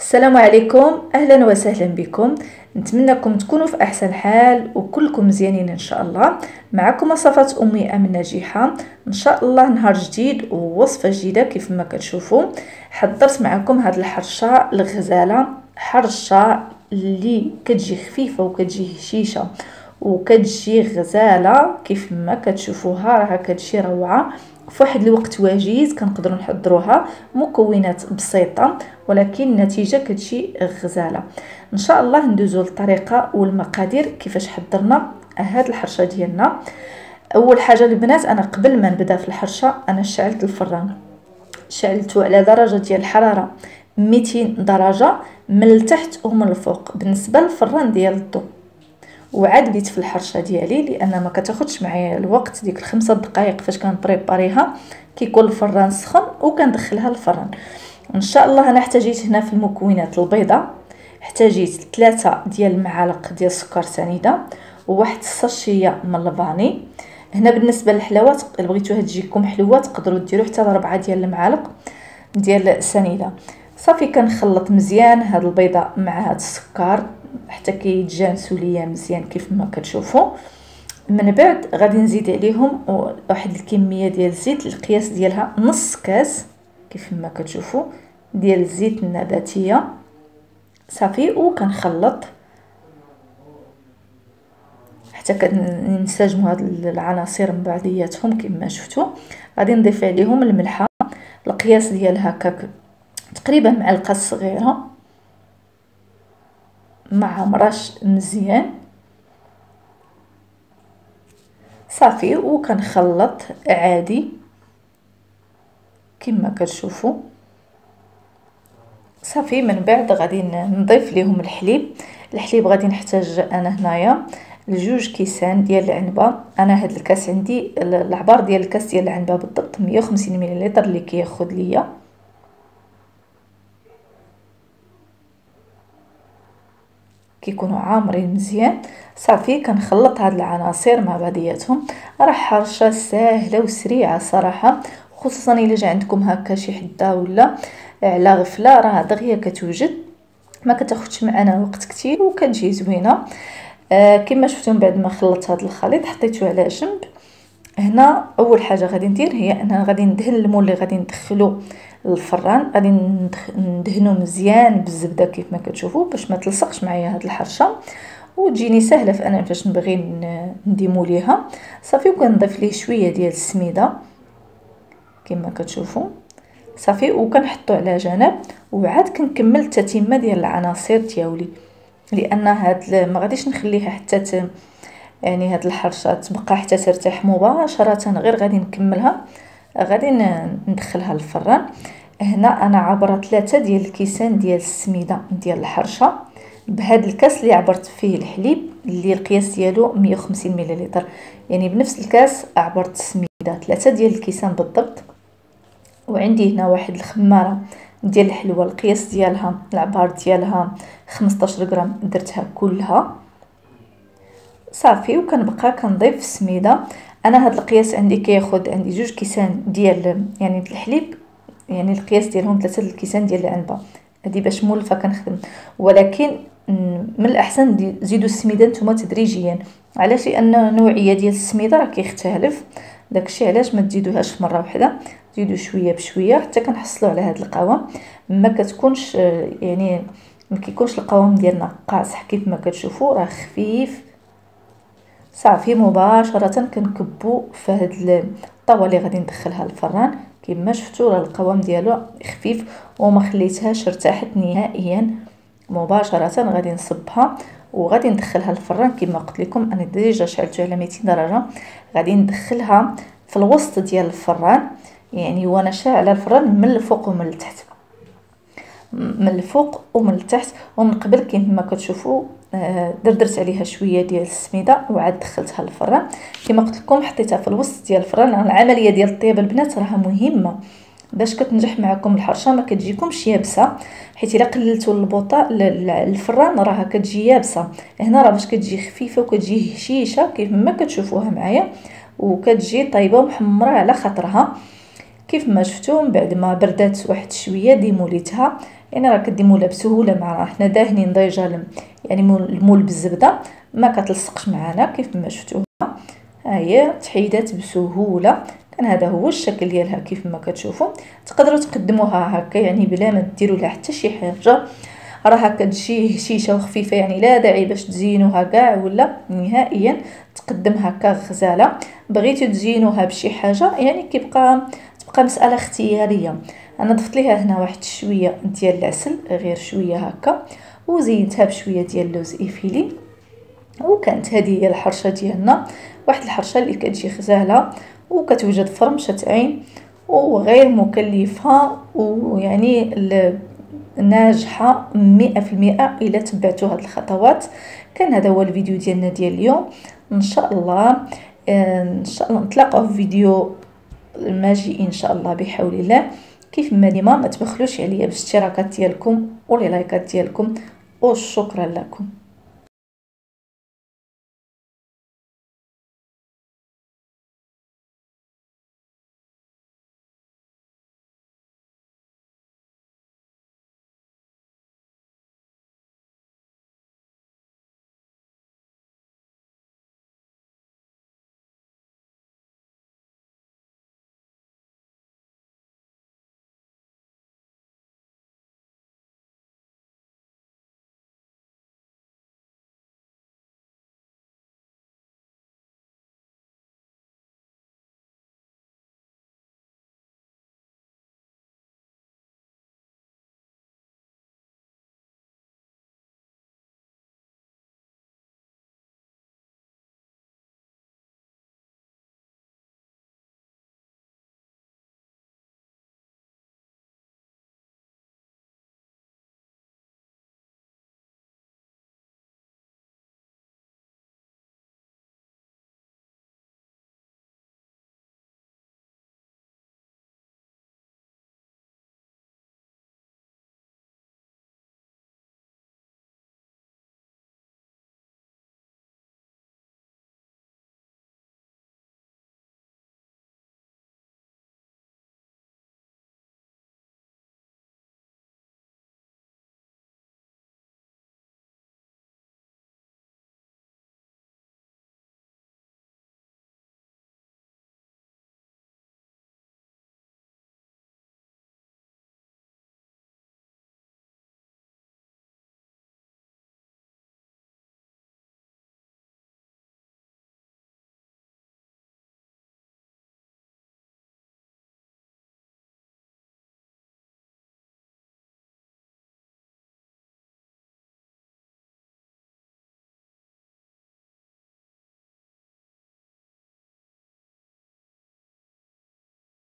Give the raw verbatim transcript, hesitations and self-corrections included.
السلام عليكم، اهلا وسهلا بكم. نتمنىكم تكونوا في احسن حال وكلكم مزيانين ان شاء الله. معكم وصفات امي ام ناجحه، ان شاء الله نهار جديد ووصفه جديده. كيف ما كتشوفوا حضرت معكم هاد الحرشه الغزاله، حرشه اللي كتجي خفيفه وكتجي هشيشه وكتجي غزاله كيف ما كتشوفوها، راها كتجي روعه. في واحد الوقت وجيز كنقدروا نحضروها، مكونات بسيطه ولكن النتيجه كتجي غزاله. ان شاء الله ندوزوا للطريقه والمقادير كيفاش حضرنا هاد الحرشه ديالنا. اول حاجه البنات، انا قبل ما نبدا في الحرشه انا شعلت الفران، شعلته على درجه ديال الحراره مئتين درجه من التحت ومن الفوق بالنسبه للفران ديال الضو، وعاد بديت في الحرشه ديالي لان ما كتاخذش معايا الوقت. ديك الخمسة دقائق فاش كنبريباريها كيكون الفران سخن وكندخلها للفران. ان شاء الله انا احتاجيت هنا في المكونات البيضه، احتاجيت ثلاثة ديال المعالق ديال السكر سنيده وواحد الساشيه من الفاني. هنا بالنسبه للحلاوات اللي بغيتوها تجيكم حلوه تقدروا ديروا حتى أربعة ديال المعالق ديال السنيده. صافي كنخلط مزيان هاد البيضه مع هاد السكر حتى كيتجانسوا ليا مزيان كيف ما كتشوفوا. من بعد غادي نزيد عليهم واحد الكميه ديال الزيت، القياس ديالها نص كاس كيف ما كتشوفوا ديال الزيت النباتيه. صافي وكنخلط حتى كنسجموا هاد العناصر من بعضياتهم كما شفتوا. غادي نضيف عليهم الملحه، القياس ديالها هكاك تقريبا معلقه صغيره، ما عمرش مزيان. صافي وكنخلط عادي كما كتشوفوا. صافي من بعد غادي نضيف لهم الحليب. الحليب غادي نحتاج انا هنايا لجوج كيسان ديال العنبه. انا هاد الكاس عندي العبار ديال الكاس ديال العنبه بالضبط مية وخمسين مليلتر اللي كياخذ ليا. كيكونوا عامرين مزيان. صافي كنخلط هاد العناصر مع بعضياتهم. راه حرشه ساهله وسريعه صراحه، خصوصا الا جا عندكم هكا شي حده ولا على غفله، راه دغيا كتوجد ما كتاخذش معنا وقت كتير وكتجي زوينه. آه كما شفتوا من بعد ما خلطت هاد الخليط حطيته على جنب. هنا اول حاجه غادي ندير هي انا غادي ندهن المول اللي غادي ندخلو الفران. غادي ندهنو مزيان بالزبده كيف ما كتشوفوا باش ما تلصقش معايا هاد الحرشه وتجيني سهله في انا فاش نبغي نديمو ليها. صافي وكنضيف ليه شويه ديال السميده كما كتشوفوا. صافي وكنحطو على جنب وعاد كنكمل التتمه ديال العناصر ديالي، لان هاد ما غاديش نخليها حتى يعني هاد الحرشه تبقى حتى ترتاح مباشره، غير غادي نكملها، غادي ندخلها للفران. هنا انا عبرت ثلاثة ديال الكيسان ديال السميده ديال الحرشه بهذا الكاس اللي عبرت فيه الحليب اللي القياس ديالو مية وخمسين مليلتر، يعني بنفس الكاس عبرت السميده ثلاثة ديال الكيسان بالضبط. وعندي هنا واحد الخماره ديال الحلوه، القياس ديالها العبار ديالها خمسطاش غرام، درتها كلها. صافي وكنبقى كنضيف السميده. انا هاد القياس عندي كياخد عندي جوج كيسان ديال يعني الحليب، يعني القياس ديالهم ثلاثة الكيسان ديال العنبه. هادي باش مولفه كنخدم، ولكن من الاحسن تزيدوا السميده نتوما تدريجيا. علاش؟ لان نوعيه ديال السميده راه كيختلف، داكشي علاش ما تزيدوهاش في مره واحده، تزيدوا شويه بشويه حتى كنحصلوا على هاد القوام. ما كتكونش يعني ما كيكونش القوام ديالنا قاصح كيف ما كتشوفوا، راه خفيف. صافي مباشره كنكبو في هاد الطاوله اللي غادي ندخلها للفران. كما شفتوا راه القوام ديالو خفيف وما خليتهاش ارتاحت نهائيا. مباشره غادي نصبها وغادي ندخلها للفران. كما قلت لكم انا ديجا شعلته على مئتين درجه، غادي ندخلها في الوسط ديال الفران، يعني وانا شاعله الفران من الفوق ومن التحت، من الفوق ومن التحت. ومن قبل كما كتشوفوا دردرت عليها شويه ديال السميده وعاد دخلتها للفران. كما قلت لكم حطيتها في الوسط ديال الفران. العمليه ديال الطياب البنات راها مهمه باش كتنجح معكم الحرشه ما كتجيكمش يابسه، حيت الا قللتوا البوطه الفران راها كتجي يابسه. هنا راه باش كتجي خفيفه وكتجي هشيشه كيف ما كتشوفوها معايا، وكتجي طايبه ومحمره على خاطرها. كيف ما شفتوا من بعد ما بردات واحد شويه ديموليتها، يعني راه كديمولها بسهوله معنا، حنا داهنين ديجا يعني المول بالزبده ما كتلصقش معنا. كيف ما شفتوها ها هي تحيدات بسهوله. كان هذا هو الشكل ديالها كيف ما كتشوفوا. تقدروا تقدموها هكا يعني بلا ما ديروا لها حتى شي حاجه، راها كتجي هشيشه وخفيفه، يعني لا داعي باش تزينوها كاع ولا نهائيا. تقدم هكا غزاله، بغيتو تزينوها بشي حاجه يعني كيبقى تبقى مساله اختياريه. انا ضفت ليها هنا واحد شويه ديال العسل غير شويه هكا، وزينتها بشويه ديال اللوز ايفيلي، وكانت هذه هي الحرشه ديالنا. واحد الحرشه اللي كتجي غزاله وكتوجد في رمشه عين وغير مكلفه، ويعني ناجحه مئة في المئة الى تبعتوا هاد الخطوات. كان هذا هو الفيديو ديالنا ديال اليوم. ان شاء الله ان شاء الله نتلاقاو في فيديو الماجي ان شاء الله بحول الله. كيف ما ديما ما تبخلوش عليا بالاشتراكات ديالكم واللايكات ديالكم، وشكرا لكم.